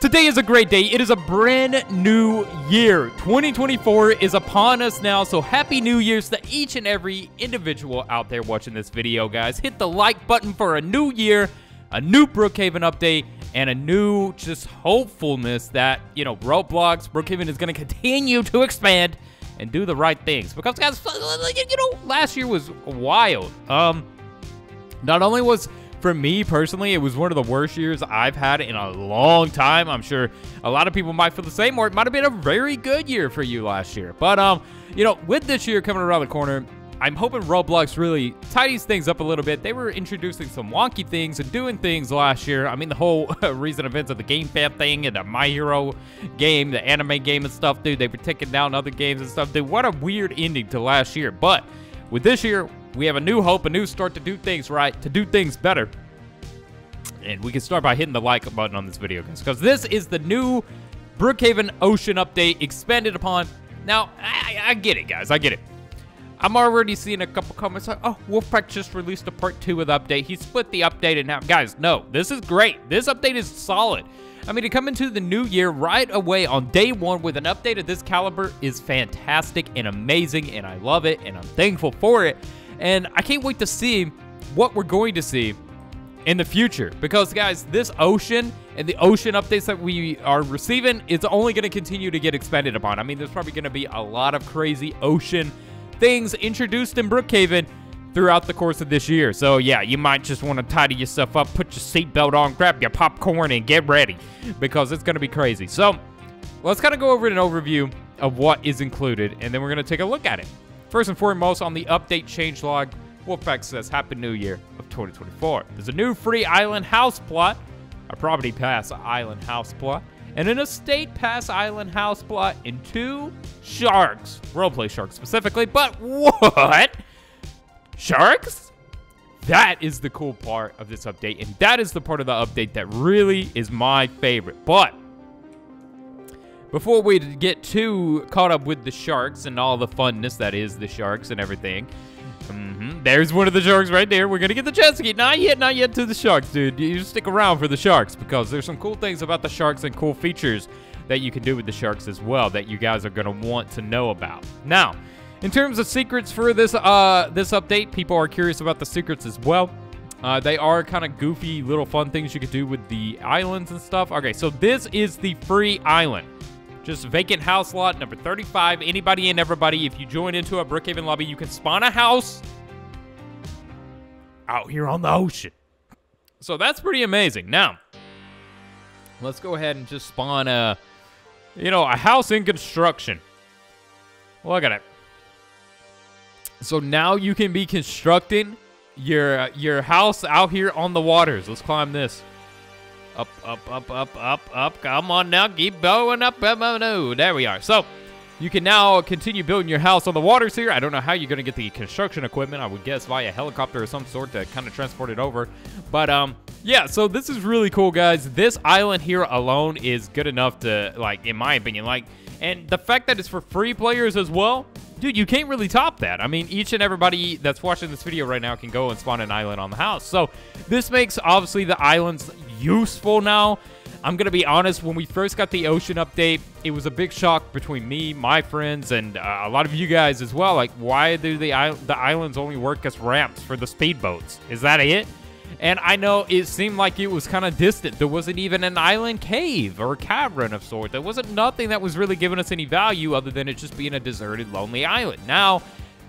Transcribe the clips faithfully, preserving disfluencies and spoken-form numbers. Today is a great day. It is a brand new year. twenty twenty-four is upon us now, so happy new years to each and every individual out there watching this video, guys. Hit the like button for a new year, a new Brookhaven update, and a new just hopefulness that, you know, Roblox, Brookhaven is going to continue to expand and do the right things. Because, guys, you know, last year was wild. Um, not only was... For me, personally, it was one of the worst years I've had in a long time. I'm sure a lot of people might feel the same, or it might have been a very good year for you last year. But, um, you know, with this year coming around the corner, I'm hoping Roblox really tidies things up a little bit. They were introducing some wonky things and doing things last year. I mean, the whole recent events of the Game Pass thing and the My Hero game, the anime game and stuff, dude. They were taking down other games and stuff. Dude, what a weird ending to last year. But with this year... we have a new hope, a new start to do things right, to do things better. And we can start by hitting the like button on this video, guys, because this is the new Brookhaven Ocean update expanded upon. Now, I, I get it, guys. I get it. I'm already seeing a couple comments like, oh, Wolfpack just released a part two of the update. He split the update in half. Guys, no, this is great. This update is solid. I mean, to come into the new year right away on day one with an update of this caliber is fantastic and amazing, and I love it, and I'm thankful for it. And I can't wait to see what we're going to see in the future. Because, guys, this ocean and the ocean updates that we are receiving, it's only going to continue to get expanded upon. I mean, there's probably going to be a lot of crazy ocean things introduced in Brookhaven throughout the course of this year. So, yeah, you might just want to tidy yourself up, put your seatbelt on, grab your popcorn, and get ready. Because it's going to be crazy. So, let's kind of go over an overview of what is included, and then we're going to take a look at it. First and foremost, on the update changelog, Wolfpack says, Happy New Year of twenty twenty-four. There's a new free island house plot, a property pass island house plot, and an estate pass island house plot, and two sharks. Roleplay sharks specifically, but what? Sharks? That is the cool part of this update, and that is the part of the update that really is my favorite. But... before we get too caught up with the sharks and all the funness that is the sharks and everything, mm-hmm, there's one of the sharks right there. We're going to get the jet ski. Not yet, not yet to the sharks, dude. You stick around for the sharks because there's some cool things about the sharks and cool features that you can do with the sharks as well that you guys are going to want to know about. Now, in terms of secrets for this, uh, this update, people are curious about the secrets as well. Uh, they are kind of goofy little fun things you could do with the islands and stuff. Okay, so this is the free island. Just vacant house lot number thirty-five. Anybody and everybody, if you join into a Brookhaven lobby, you can spawn a house out here on the ocean. So that's pretty amazing. Now, let's go ahead and just spawn a, you know, a house in construction. Look at it. So now you can be constructing your your house out here on the waters. Let's climb this. Up, up, up, up, up, up. Come on now. Keep going up. No, there we are. So you can now continue building your house on the waters here. I don't know how you're going to get the construction equipment. I would guess via helicopter or some sort to kind of transport it over. But, um, yeah, so this is really cool, guys. This island here alone is good enough to, like, in my opinion, like, and the fact that it's for free players as well, dude, you can't really top that. I mean, each and everybody that's watching this video right now can go and spawn an island on the house. So this makes, obviously, the islands useful now. I'm going to be honest, when we first got the ocean update, it was a big shock between me, my friends, and uh, a lot of you guys as well. Like, why do the, the islands only work as ramps for the speedboats? Is that it? And I know it seemed like it was kind of distant. There wasn't even an island cave or a cavern of sort. There wasn't nothing that was really giving us any value other than it just being a deserted, lonely island. Now,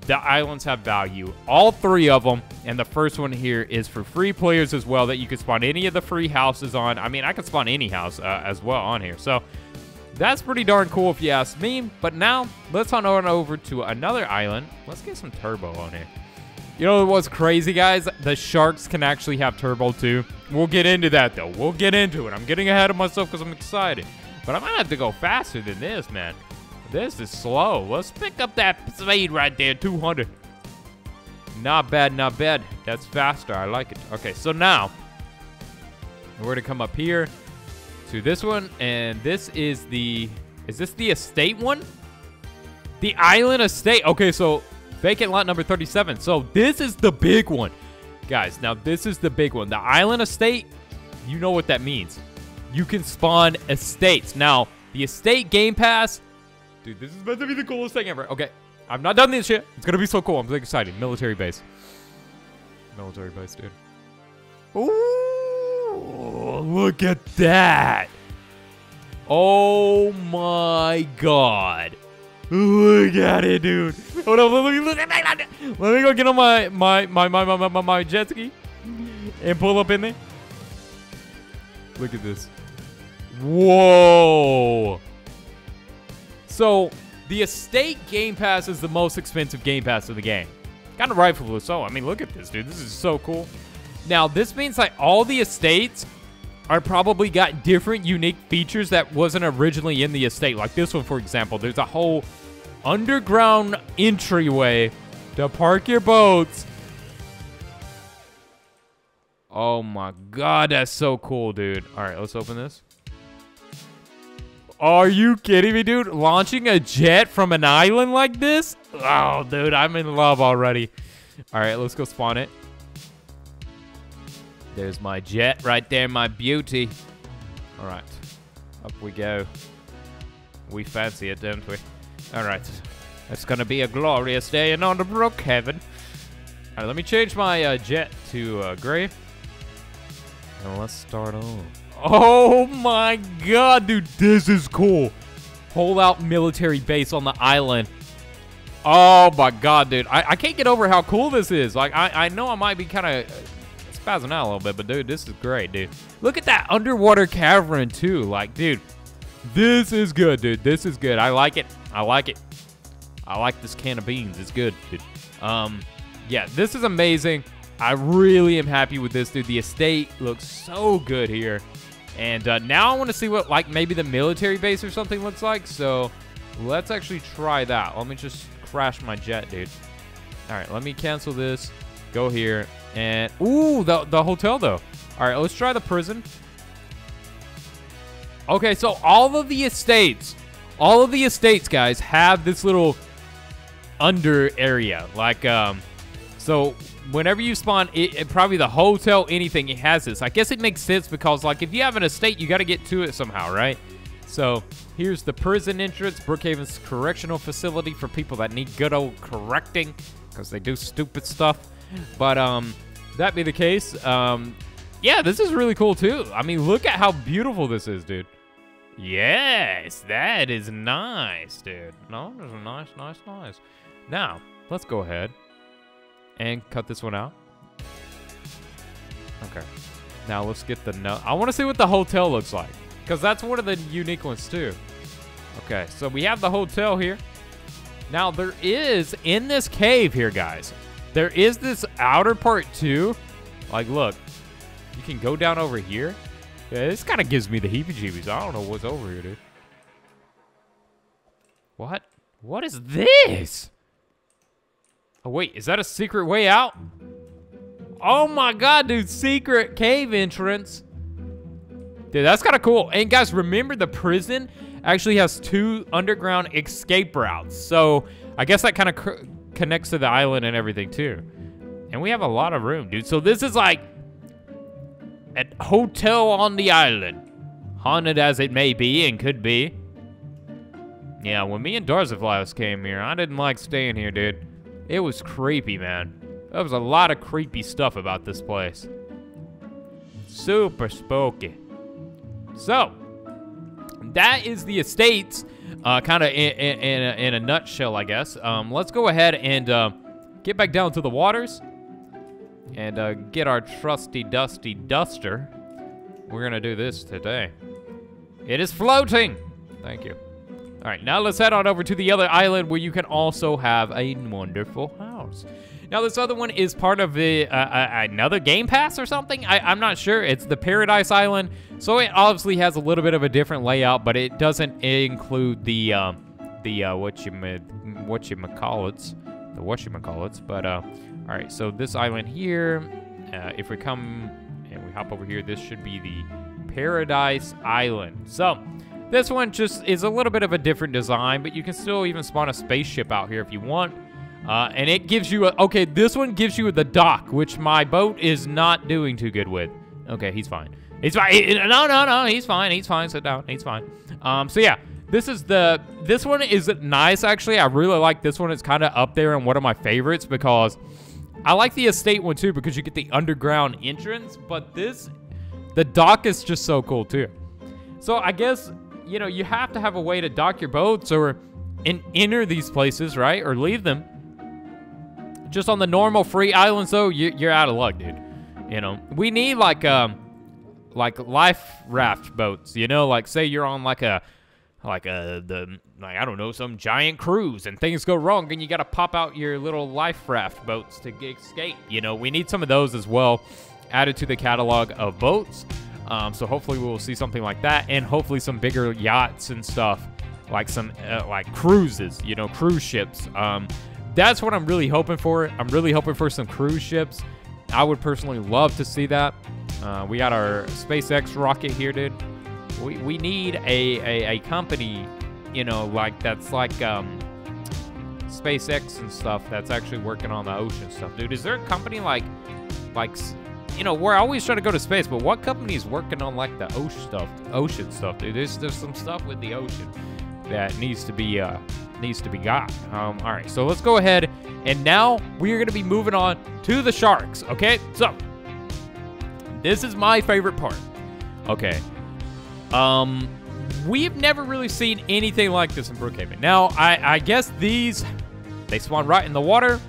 the islands have value. All three of them. And the first one here is for free players as well that you can spawn any of the free houses on. I mean, I can spawn any house uh, as well on here. So, that's pretty darn cool if you ask me. But now, let's on over to another island. Let's get some turbo on here. You know what's crazy, guys? The sharks can actually have turbo, too. We'll get into that, though. We'll get into it. I'm getting ahead of myself because I'm excited. But I might have to go faster than this, man. This is slow. Let's pick up that speed right there, two hundred. Not bad, not bad. That's faster. I like it. Okay, so now, we're going to come up here to this one. And this is the... is this the estate one? The island estate. Okay, so... vacant lot number thirty-seven. So this is the big one. Guys, now this is the big one. The island estate, you know what that means. you can spawn estates. Now, the estate Game Pass, dude, this is about to be the coolest thing ever. Okay, I've not done this shit. It's gonna be so cool. I'm so excited. Military base. Military base, dude. Ooh, look at that. Oh my god. Look at it, dude. Hold on, let me, look at that. Let me go get on my, my, my, my, my, my, my jet ski and pull up in there. Look at this. Whoa. So, the Estate Game Pass is the most expensive Game Pass of the game. Kind of rightfully so. I mean, look at this, dude. This is so cool. Now, this means like all the estates are probably got different unique features that wasn't originally in the estate. Like this one, for example, there's a whole underground entryway to park your boats. Oh my god, that's so cool, dude. All right, let's open this. Are you kidding me, dude? Launching a jet from an island like this? Oh, dude, I'm in love already. All right, let's go spawn it. There's my jet right there, my beauty. All right, up we go. We fancy it, don't we? All right, it's gonna be a glorious day in honor of Brookhaven. All right, let me change my uh, jet to uh, gray. And let's start on. Oh my god, dude, this is cool. Whole out military base on the island. Oh my god, dude. I, I can't get over how cool this is. Like, I, I know I might be kind of spazzing out a little bit, but dude, this is great, dude. Look at that underwater cavern, too. Like, dude, this is good, dude. This is good. I like it. I like it. I like this can of beans. It's good, dude. Um, yeah, this is amazing. I really am happy with this, dude. The estate looks so good here. And uh, now I want to see what, like, maybe the military base or something looks like. So let's actually try that. Let me just crash my jet, dude. All right, let me cancel this. Go here. And, ooh, the, the hotel, though. All right, let's try the prison. Okay, so all of the estates, all of the estates, guys, have this little under area. Like, um, so... whenever you spawn, it, it probably the hotel, anything, it has this. I guess it makes sense because, like, if you have an estate, you got to get to it somehow, right? So here's the prison entrance, Brookhaven's correctional facility for people that need good old correcting because they do stupid stuff. But um, that be the case. Um, yeah, this is really cool, too. I mean, look at how beautiful this is, dude. Yes, that is nice, dude. No, this is nice, nice, nice. Now, let's go ahead and cut this one out. Okay. Now let's get the nut. I want to see what the hotel looks like, because that's one of the unique ones too. Okay, so we have the hotel here. Now there is, in this cave here, guys, there is this outer part too. Like, look, you can go down over here. Yeah, this kind of gives me the heebie-jeebies. I don't know what's over here, dude. What? What is this? Oh, wait, is that a secret way out? Oh my god, dude, secret cave entrance. Dude, that's kind of cool. And guys, remember the prison actually has two underground escape routes. So I guess that kind of co connects to the island and everything too. And we have a lot of room, dude. So this is like a hotel on the island. Haunted as it may be and could be. Yeah, when me and Darza Flows came here, I didn't like staying here, dude. It was creepy, man. There was a lot of creepy stuff about this place. Super spooky. So, that is the estates, uh, kind of in, in, in, a, in a nutshell, I guess. Um, let's go ahead and uh, get back down to the waters and uh, get our trusty, dusty duster. We're gonna do this today. It is floating. Thank you. All right, now let's head on over to the other island where you can also have a wonderful house. Now, this other one is part of the, uh, uh, another Game Pass or something? I, I'm not sure. It's the Paradise Island, so it obviously has a little bit of a different layout, but it doesn't include the, um, the uh, whatchamacallits, the whatchamacallits, but, uh, all right, so this island here, uh, if we come and we hop over here, this should be the Paradise Island. So, this one just is a little bit of a different design, but you can still even spawn a spaceship out here if you want. Uh, and it gives you, a, okay, this one gives you the dock, which my boat is not doing too good with. Okay, he's fine. He's fine. He, no, no, no. He's fine. He's fine. Sit down. He's fine. Um, so yeah, this is the, this one is nice, actually. I really like this one. It's kind of up there in one of my favorites because I like the estate one too, because you get the underground entrance, but this, the dock is just so cool too. So I guess, you know, you have to have a way to dock your boats or and enter these places, right? Or leave them. Just on the normal free islands though, you, you're out of luck, dude. You know, we need like, um, like life raft boats, you know, like say you're on like a, like a, the, like, I don't know, some giant cruise and things go wrong and you got to pop out your little life raft boats to escape. You know, we need some of those as well added to the catalog of boats. Um, so hopefully we'll see something like that, and hopefully some bigger yachts and stuff, like some, uh, like cruises, you know, cruise ships. Um, that's what I'm really hoping for. I'm really hoping for some cruise ships. I would personally love to see that. Uh, we got our SpaceX rocket here, dude. We, we need a, a, a company, you know, like that's like um, SpaceX and stuff that's actually working on the ocean stuff. Dude, is there a company like, like, you know, we're always trying to go to space, but what company is working on like the ocean stuff, ocean stuff, dude? There's, there's some stuff with the ocean that needs to be, uh, needs to be got. Um, all right, so let's go ahead. And now we are gonna be moving on to the sharks, okay? So, this is my favorite part. Okay. Um, we've never really seen anything like this in Brookhaven. Now, I, I guess these, they spawn right in the water.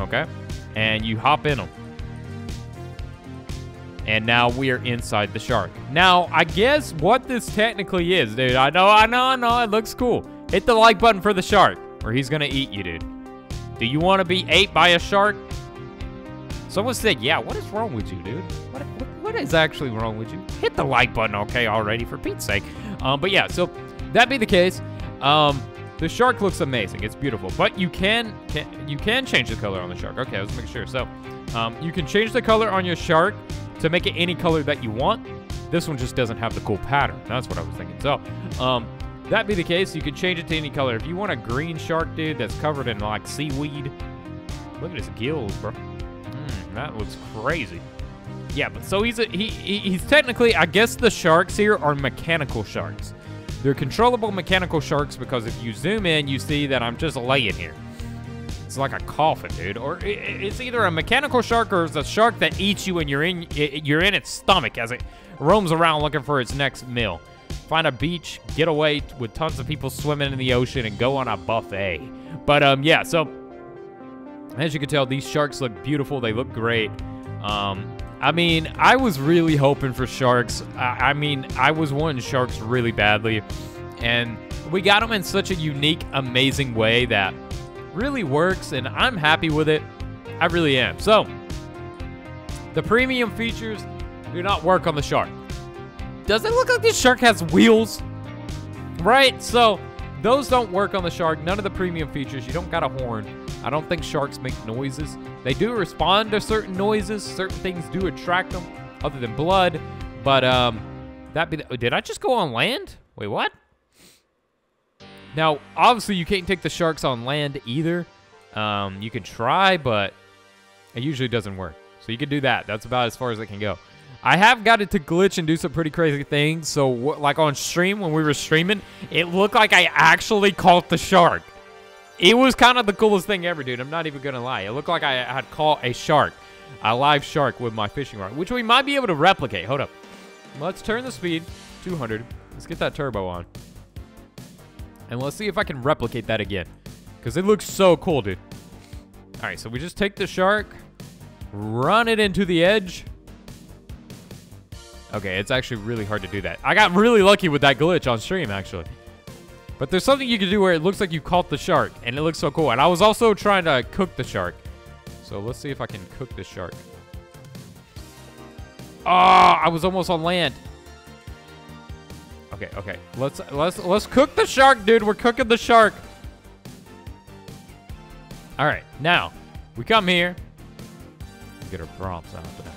Okay. And you hop in them. And now we are inside the shark. Now, I guess what this technically is, dude. I know, I know, I know. It looks cool. Hit the like button for the shark, or he's gonna eat you, dude. Do you want to be ate by a shark? Someone said, yeah, what is wrong with you, dude? What, what, what is actually wrong with you? Hit the like button, okay, already, for Pete's sake. Um, but yeah, so that be the case. Um, the shark looks amazing. It's beautiful. But you can, can you can change the color on the shark. Okay, let's make sure. So um, you can change the color on your shark to make it any color that you want. This one just doesn't have the cool pattern. That's what I was thinking. So um, that be the case. You can change it to any color. If you want a green shark, dude, that's covered in like seaweed. Look at his gills, bro. That looks crazy. Yeah, but so he's a, he, he he's technically, I guess the sharks here are mechanical sharks. They're controllable mechanical sharks because if you zoom in, you see that I'm just laying here. It's like a coffin, dude. Or it, it's either a mechanical shark or it's a shark that eats you and you're in it, you're in its stomach as it roams around looking for its next meal. Find a beach, get away with tons of people swimming in the ocean, and go on a buffet. But um, yeah, so. As you can tell, these sharks look beautiful. They look great. Um, I mean, I was really hoping for sharks. I, I mean, I was wanting sharks really badly. And we got them in such a unique, amazing way that really works. And I'm happy with it. I really am. So, the premium features do not work on the shark. Does it look like this shark has wheels? Right? So, those don't work on the shark. None of the premium features. You don't got a horn. I don't think sharks make noises. They do respond to certain noises. Certain things do attract them, other than blood. But um, that be the, did I just go on land? Wait, what? Now, obviously, you can't take the sharks on land either. Um, you can try, but it usually doesn't work. So you can do that. That's about as far as it can go. I have got it to glitch and do some pretty crazy things. So, like on stream when we were streaming, it looked like I actually caught the shark. It was kind of the coolest thing ever, dude. I'm not even going to lie. It looked like I had caught a shark, a live shark with my fishing rod, which we might be able to replicate. Hold up. Let's turn the speed, two hundred. Let's get that turbo on. And let's see if I can replicate that again, because it looks so cool, dude. All right, so we just take the shark, run it into the edge. Okay, it's actually really hard to do that. I got really lucky with that glitch on stream, actually. But there's something you can do where it looks like you caught the shark, and it looks so cool. And I was also trying to cook the shark. So let's see if I can cook the shark. Oh, I was almost on land. Okay, okay. Let's let's let's cook the shark, dude. We're cooking the shark. All right, now we come here. Get our prompts out there.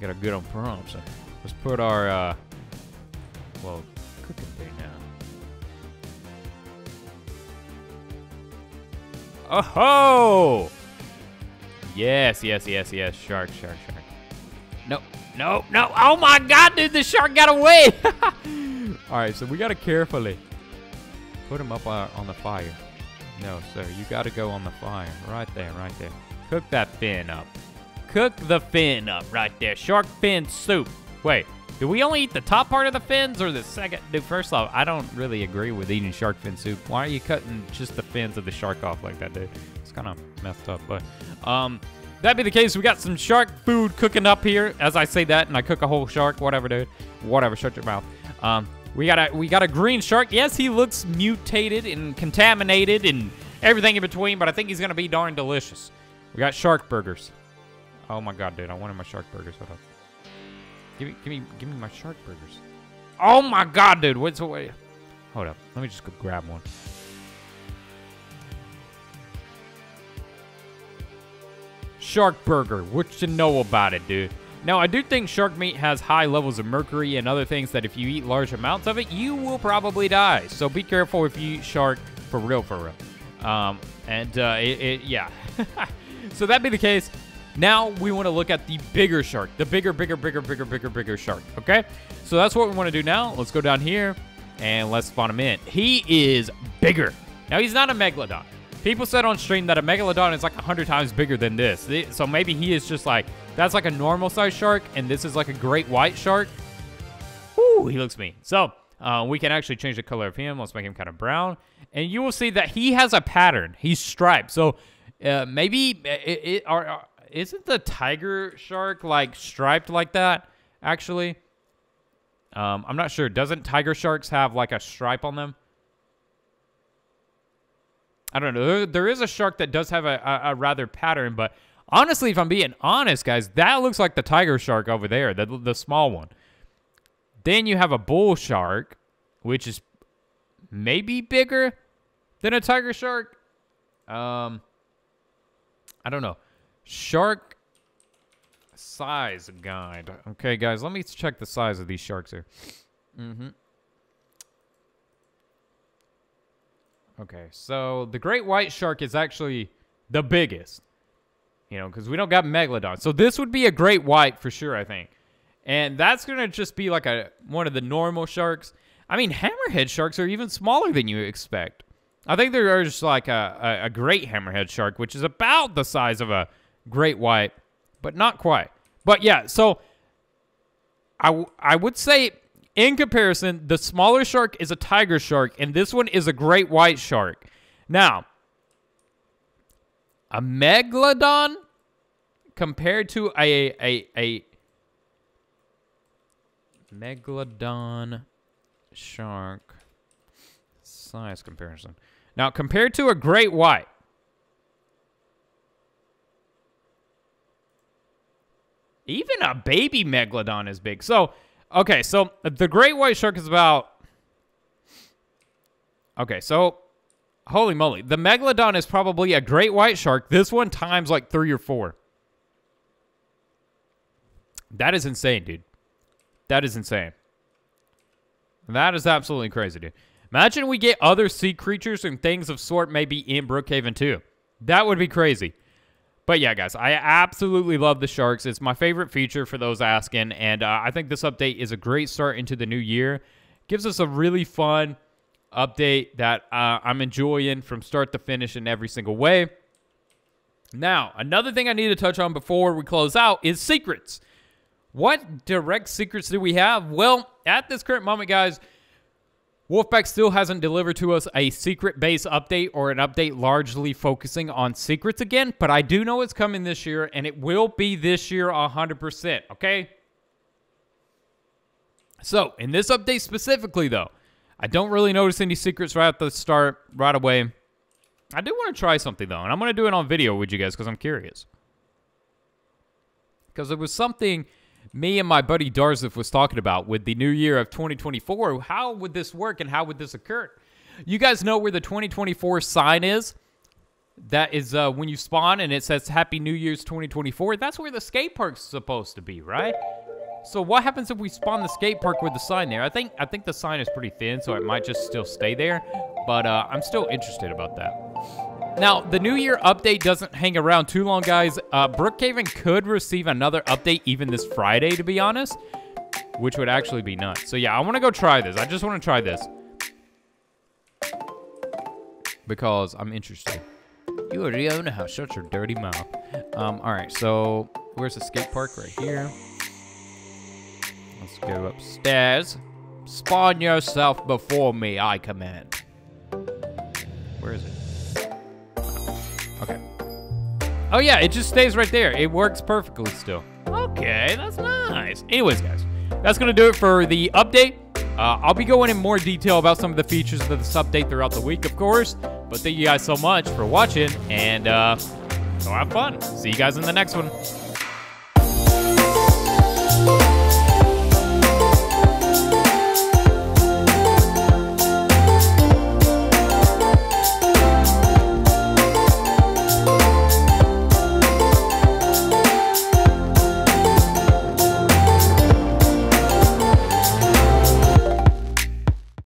Get our good on prompts. Let's put our uh, well, cooking thing now. Oh ho! Yes, yes, yes, yes. Shark, shark, shark. Nope. No, no. Oh my God, dude, the shark got away. All right, so we gotta carefully put him up uh, on the fire. No, sir, you gotta go on the fire. Right there, right there. Cook that fin up. Cook the fin up right there. Shark fin soup. Wait, do we only eat the top part of the fins or the second? Dude, first off, I don't really agree with eating shark fin soup. Why are you cutting just the fins of the shark off like that, dude? It's kind of messed up, but um, that be the case. We got some shark food cooking up here. As I say that, and I cook a whole shark, whatever, dude. Whatever, shut your mouth. Um, we got a we got a green shark. Yes, he looks mutated and contaminated and everything in between, but I think he's gonna be darn delicious. We got shark burgers. Oh my God, dude! I wanted my shark burgers. Hold up. Give me, give me, give me my shark burgers. Oh my God, dude! What's away? Hold up. Let me just go grab one. Shark burger. What you know about it, dude? Now, I do think shark meat has high levels of mercury and other things that if you eat large amounts of it, you will probably die. So be careful if you eat shark for real, for real. Um, and uh, it, it, yeah. So that be the case. Now we want to look at the bigger shark, the bigger, bigger, bigger, bigger, bigger, bigger shark, okay? So that's what we want to do now. Let's go down here and let's spawn him in. He is bigger. Now he's not a Megalodon. People said on stream that a Megalodon is like a hundred times bigger than this. So maybe he is just like, that's like a normal sized shark and this is like a great white shark. Ooh, he looks mean. So uh, we can actually change the color of him. Let's make him kind of brown. And you will see that he has a pattern. He's striped. So uh, maybe it, it are, are isn't the tiger shark like striped like that actually? Um, I'm not sure. Doesn't tiger sharks have like a stripe on them? I don't know. There, there is a shark that does have a, a, a rather pattern, but honestly, if I'm being honest, guys, that looks like the tiger shark over there, the, the small one. Then you have a bull shark, which is maybe bigger than a tiger shark. Um, I don't know. Shark size guide. Okay, guys, let me check the size of these sharks here. Mm-hmm. Okay, so the great white shark is actually the biggest, you know, because we don't got Megalodon. So this would be a great white for sure, I think. And that's going to just be like a one of the normal sharks. I mean, hammerhead sharks are even smaller than you expect. I think there are just like a, a, a great hammerhead shark, which is about the size of a great white, but not quite. But yeah, so I, w I would say in comparison, the smaller shark is a tiger shark, and this one is a great white shark. Now, a Megalodon compared to a, a, a Megalodon shark size comparison. Now, compared to a great white. Even a baby Megalodon is big. So, okay, so the great white shark is about... Okay, so, holy moly. The Megalodon is probably a great white shark. This one times like three or four. That is insane, dude. That is insane. That is absolutely crazy, dude. Imagine we get other sea creatures and things of sort maybe in Brookhaven too. That would be crazy. But yeah, guys, I absolutely love the sharks. It's my favorite feature for those asking, and uh, I think this update is a great start into the new year. Gives us a really fun update that uh, I'm enjoying from start to finish in every single way. Now, another thing I need to touch on before we close out is secrets. What direct secrets do we have? Well, at this current moment, guys, Wolfpack still hasn't delivered to us a secret-based update or an update largely focusing on secrets again, but I do know it's coming this year, and it will be this year one hundred percent, okay? So, in this update specifically, though, I don't really notice any secrets right at the start, right away. I do want to try something, though, and I'm going to do it on video with you guys because I'm curious. Because it was something... me and my buddy Darzif was talking about with the new year of twenty twenty-four. How would this work and how would this occur? You guys know where the twenty twenty-four sign is? That is uh, when you spawn and it says Happy New Year's twenty twenty-four. That's where the skate park's supposed to be, right? So what happens if we spawn the skate park with the sign there? I think I think the sign is pretty thin, so it might just still stay there. But uh, I'm still interested about that. Now, the new year update doesn't hang around too long, guys. Uh, Brookhaven could receive another update even this Friday, to be honest, which would actually be nuts. So yeah, I want to go try this. I just want to try this because I'm interested. You already own a house. Shut your dirty mouth. Um, all right, so where's the skate park? Right here. Let's go upstairs. Spawn yourself before me, I command. Where is it? Okay. Oh yeah, it just stays right there. It works perfectly still. Okay, that's nice. Anyways, guys, that's gonna do it for the update. Uh, I'll be going in more detail about some of the features of this update throughout the week, of course. But thank you guys so much for watching, and uh, go have fun. See you guys in the next one.